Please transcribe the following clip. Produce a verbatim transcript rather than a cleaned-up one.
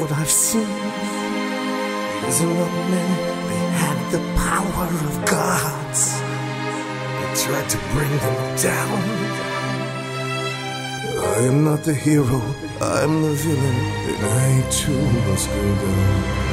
what I've seen is a lot of men. They had the power of gods. They tried to bring them down. I am not the hero, I am the villain, and I too must go down.